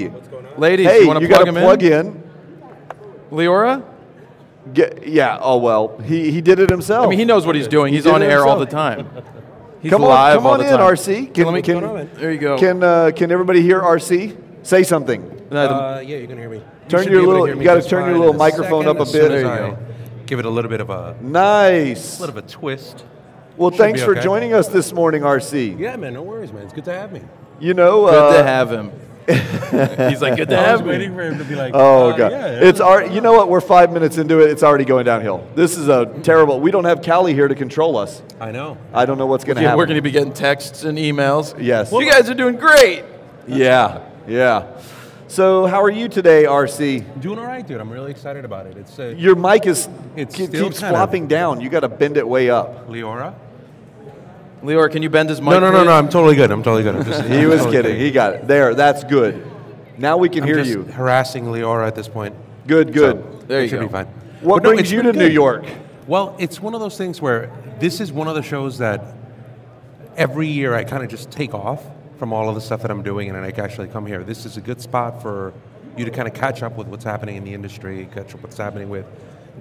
What's going on? Ladies, hey, you want to plug in? Leora? Yeah, oh well, he did it himself. I mean, he knows what he's doing. He's on air all the time. He's live all the time. Come on in, RC. There you go. Can everybody hear RC? Say something. Yeah, you're gonna hear me. You got to turn your little microphone up a bit. There you go. Give it a little bit of a twist. Well, thanks for joining us this morning, RC. Yeah, man, no worries, man. It's good to have me. You know, good to have him. He's like, good to have me. I was waiting for him to be like, oh god, yeah, it's our. You know what? We're 5 minutes into it. It's already going downhill. This is a terrible. We don't have Callie here to control us. I know. I don't know what's going to happen. We're going to be getting texts and emails. Yes. Well, you guys are doing great. Yeah. Yeah. So how are you today, RC? Doing all right, dude. I'm really excited about it. It's your mic is keeps flopping down. You got to bend it way up. Leora. Leora, can you bend his mic? No, no, no, no. I'm totally good. I'm totally good. I'm just, he was kidding. He got it. There. That's good. Now we can hear you. Harassing Leora at this point. Good, good. So there you go. Should be fine. What brings you to New York? Well, it's one of those things where this is one of the shows that every year I kind of just take off from all of the stuff that I'm doing, and I can actually come here. This is a good spot for you to kind of catch up with what's happening in the industry, catch up what's happening with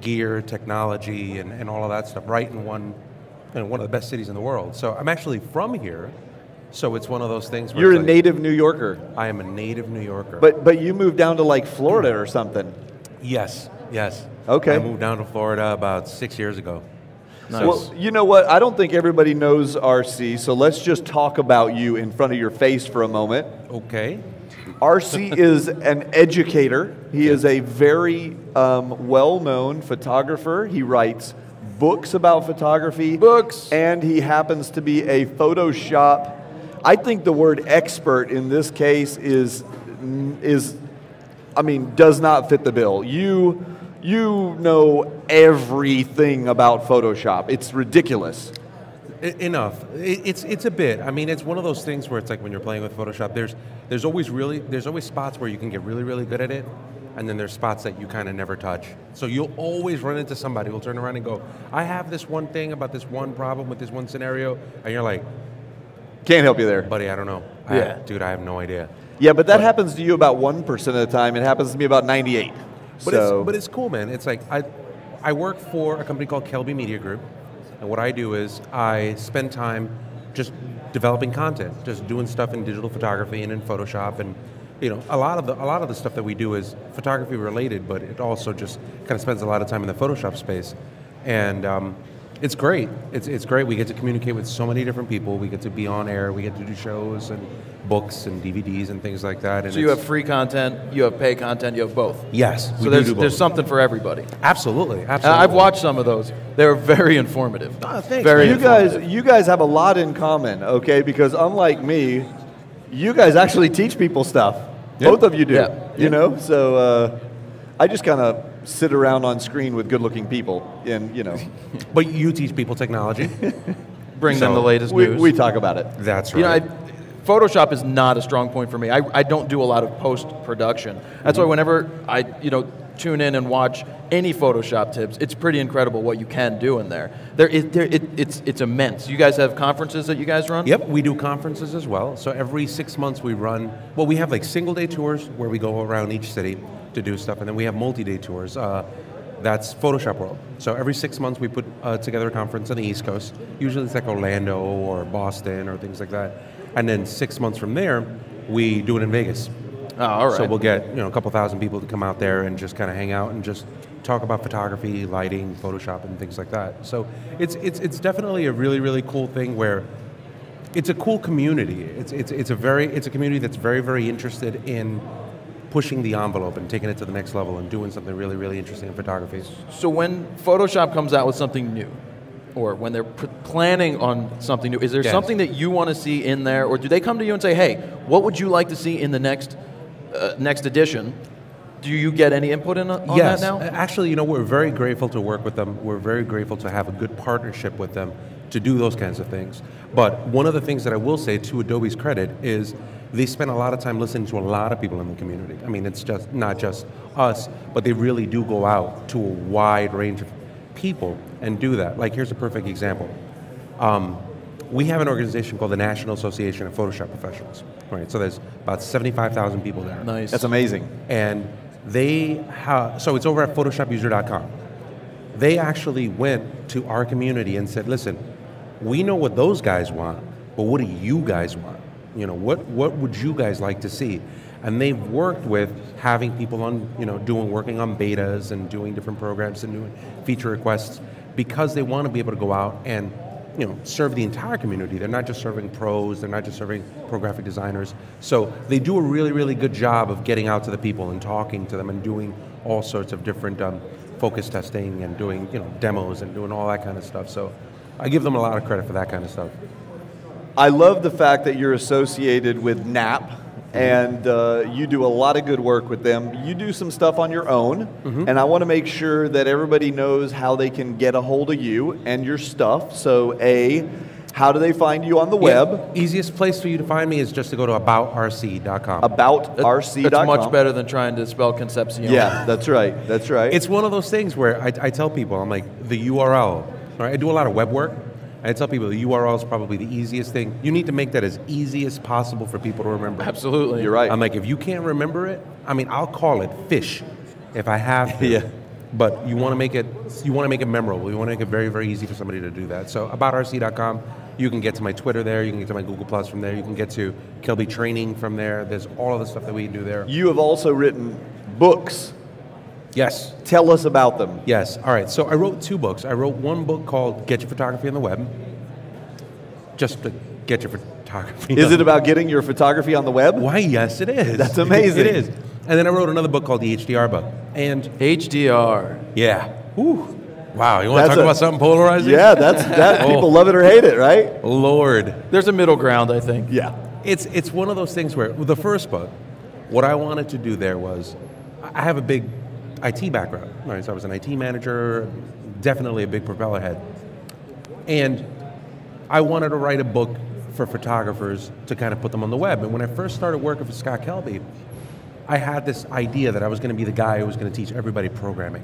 gear, technology, and all of that stuff. Right in one of the best cities in the world. So I'm actually from here, so it's one of those things where... You're a native New Yorker. I am a native New Yorker. But you moved down to like Florida or something. Yes, yes. Okay. I moved down to Florida about 6 years ago. Nice. Well, you know what? I don't think everybody knows RC, so let's just talk about you in front of your face for a moment. Okay. RC is an educator. He is a very well-known photographer. He writes books about photography. Books. And he happens to be a Photoshop. I think the word expert in this case I mean, does not fit the bill. You know everything about Photoshop. It's ridiculous. Enough. It's a bit. I mean, it's one of those things where it's like when you're playing with Photoshop, there's always spots where you can get really, really good at it. And then there's spots that you kind of never touch. So you'll always run into somebody who'll turn around and go, I have this one thing about this one problem with this one scenario, and you're like, can't help you there. Buddy, I don't know. Yeah. Dude, I have no idea. Yeah, but that happens to you about 1% of the time. It happens to me about 98. But it's cool, man. It's like, I work for a company called Kelby Media Group, and what I do is I spend time just developing content, just doing stuff in digital photography and in Photoshop, and you know, a lot of the stuff that we do is photography related, but it also just kind of spends a lot of time in the Photoshop space, and it's great. It's great. We get to communicate with so many different people. We get to be on air. We get to do shows and books and DVDs and things like that. And so you have free content, you have pay content, you have both. Yes. So there's something for everybody. Absolutely. Absolutely. I've watched some of those. They're very informative. Oh, thanks. You guys have a lot in common, okay? Because unlike me, you guys actually teach people stuff. Yep. Both of you do. Yep. You know, so I just kind of sit around on screen with good-looking people, and you know. But you teach people technology. Bring them the latest news. We talk about it. That's right. You know, Photoshop is not a strong point for me. I don't do a lot of post-production. That's why whenever I tune in and watch any Photoshop tips, it's pretty incredible what you can do in there. It's immense. You guys have conferences that you guys run? Yep, we do conferences as well. So every 6 months we run, well, we have like single-day tours where we go around each city to do stuff, and then we have multi-day tours. That's Photoshop World. So every 6 months we put together a conference on the East Coast. Usually it's like Orlando or Boston or things like that. And then 6 months from there, we do it in Vegas. Oh, all right. So we'll get a couple thousand people to come out there and just kind of hang out and just talk about photography, lighting, Photoshop, and things like that. So it's definitely a really, really cool thing where it's a cool community. It's a community that's very, very interested in pushing the envelope and taking it to the next level and doing something really, really interesting in photography. So when Photoshop comes out with something new, or when they're planning on something new, is there something that you want to see in there, or do they come to you and say, hey, what would you like to see in the next edition? Do you get any input on that now? Actually, we're very grateful to work with them. We're very grateful to have a good partnership with them to do those kinds of things. But one of the things that I will say to Adobe's credit is they spend a lot of time listening to a lot of people in the community. I mean, it's just not just us, but they really do go out to a wide range of people and do that. Like, here's a perfect example. we have an organization called the National Association of Photoshop Professionals, right? So there's about 75,000 people there. Nice. That's amazing. And they have, so it's over at photoshopuser.com. They actually went to our community and said, listen, we know what those guys want, but what do you guys want? You know, what would you guys like to see? And they've worked with having people on, you know, working on betas and doing different programs and doing feature requests because they want to be able to go out and, you know, serve the entire community. They're not just serving pros, they're not just serving pro graphic designers. So they do a really, really good job of getting out to the people and talking to them and doing all sorts of different focus testing and doing, you know, demos and doing all that kind of stuff. So I give them a lot of credit for that kind of stuff. I love the fact that you're associated with NAP, and you do a lot of good work with them. You do some stuff on your own, and I want to make sure that everybody knows how they can get a hold of you and your stuff. So A, how do they find you on the web? Easiest place for you to find me is just to go to aboutrc.com. Aboutrc.com. That's much better than trying to spell Concepcion. Yeah, that's right. That's right. It's one of those things where I tell people, I'm like, the URL. Right? I do a lot of web work. I tell people the URL is probably the easiest thing. You need to make that as easy as possible for people to remember. Absolutely. You're right. I'm like, if you can't remember it, I mean, I'll call it fish if I have to. Yeah. But you want to make it memorable. You want to make it very, very easy for somebody to do that. So aboutrc.com, you can get to my Twitter there. You can get to my Google+ from there. You can get to Kelby Training from there. There's all of the stuff that we do there. You have also written books. Yes. Tell us about them. Yes. All right. So I wrote two books. I wrote one book called Get Your Photography on the Web. Just to get your photography. Is it about getting your photography on the web? Why, yes, it is. That's amazing. It is. And then I wrote another book called the HDR book. And HDR. Yeah. Whew. Wow. You want to talk about something polarizing? Yeah. That's that. People love it or hate it, right? Lord. There's a middle ground, I think. Yeah. It's one of those things where the first book, what I wanted to do there was, I have a big IT background, right? So I was an IT manager, definitely a big propeller head. And I wanted to write a book for photographers to kind of put them on the web. And when I first started working for Scott Kelby, I had this idea that I was going to be the guy who was going to teach everybody programming.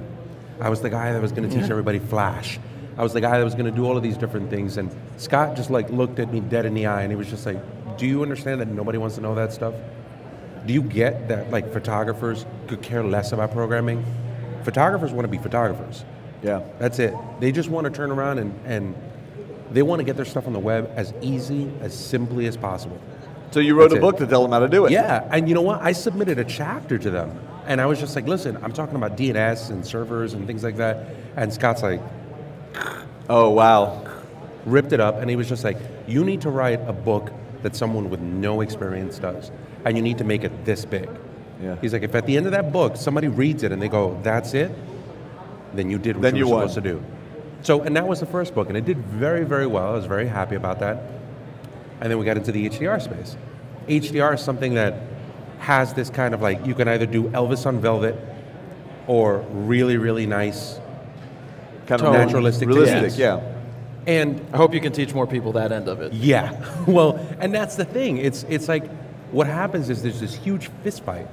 I was the guy that was going to teach everybody Flash. I was the guy that was going to do all of these different things. And Scott just like looked at me dead in the eye and he was just like, do you understand that nobody wants to know that stuff? Do you get that like photographers could care less about programming? Photographers want to be photographers. Yeah. That's it. They just want to turn around and they want to get their stuff on the web as easy, as simply as possible. So you wrote a book to tell them how to do it. Yeah, and you know what? I submitted a chapter to them and I was just like, listen, I'm talking about DNS and servers and things like that. And Scott's like, oh wow. Ripped it up and he was just like, you need to write a book that someone with no experience does. And you need to make it this big. Yeah. He's like, if at the end of that book, somebody reads it and they go, that's it, then you did what you were supposed to do. So, and that was the first book, and it did very, very well. I was very happy about that. And then we got into the HDR space. HDR is something that has this kind of like, you can either do Elvis on velvet or really, really nice, kind of naturalistic. Realistic, yeah. And I hope you can teach more people that end of it. Yeah, well, and that's the thing. It's like, what happens is there's this huge fist fight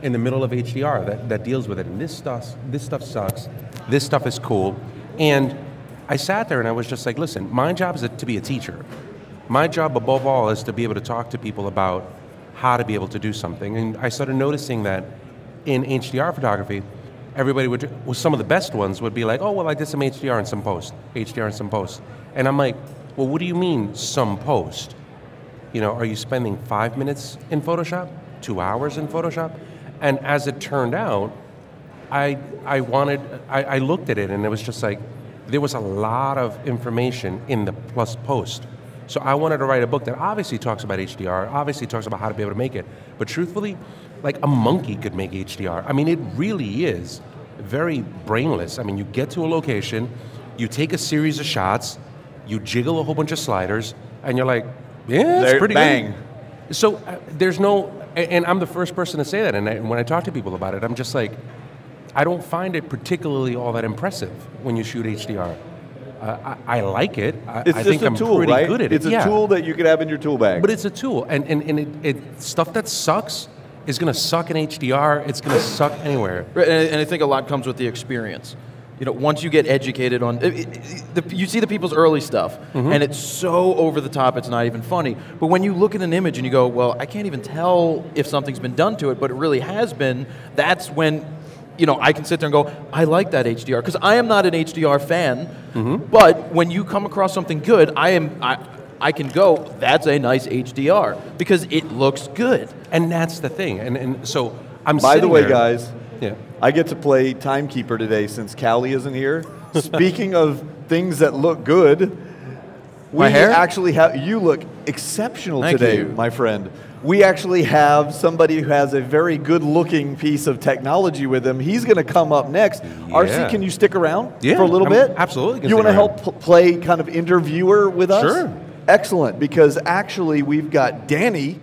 in the middle of HDR that deals with it. And this stuff sucks, this stuff is cool. And I sat there and I was just like, listen, my job is to be a teacher. My job above all is to be able to talk to people about how to be able to do something. And I started noticing that in HDR photography, everybody would, well, some of the best ones would be like, oh, well, I did some HDR and some post, HDR and some post. And I'm like, well, what do you mean some post? You know, are you spending 5 minutes in Photoshop, 2 hours in Photoshop? And as it turned out, I looked at it and it was just like, there was a lot of information in the plus post. So I wanted to write a book that obviously talks about HDR, obviously talks about how to be able to make it, but truthfully, like a monkey could make HDR. I mean, it really is very brainless. I mean, you get to a location, you take a series of shots, you jiggle a whole bunch of sliders, and you're like, yeah, it's pretty good. So there's no, and I'm the first person to say that, and when I talk to people about it, I'm just like, I don't find it particularly all that impressive when you shoot HDR. I like it. I think I'm pretty good at it. It's a tool that you could have in your tool bag. But it's a tool, and stuff that sucks is going to suck in HDR. It's going to suck anywhere. Right, and I think a lot comes with the experience. you know, once you get educated on, you see the people's early stuff, and it's so over the top it's not even funny. But when you look at an image and you go, well, I can't even tell if something's been done to it, but it really has been, that's when, you know, I can sit there and go, I like that HDR, because I am not an HDR fan, but when you come across something good, I can go, that's a nice HDR, because it looks good. And that's the thing. And so I'm sitting there. By the way, guys, I get to play timekeeper today since Callie isn't here. Speaking of things that look good, we actually have, you look exceptional today, my friend. We actually have somebody who has a very good-looking piece of technology with him. He's going to come up next. RC, can you stick around for a little bit? Absolutely. You want to help play kind of interviewer with us? Sure. Excellent, because actually we've got Danny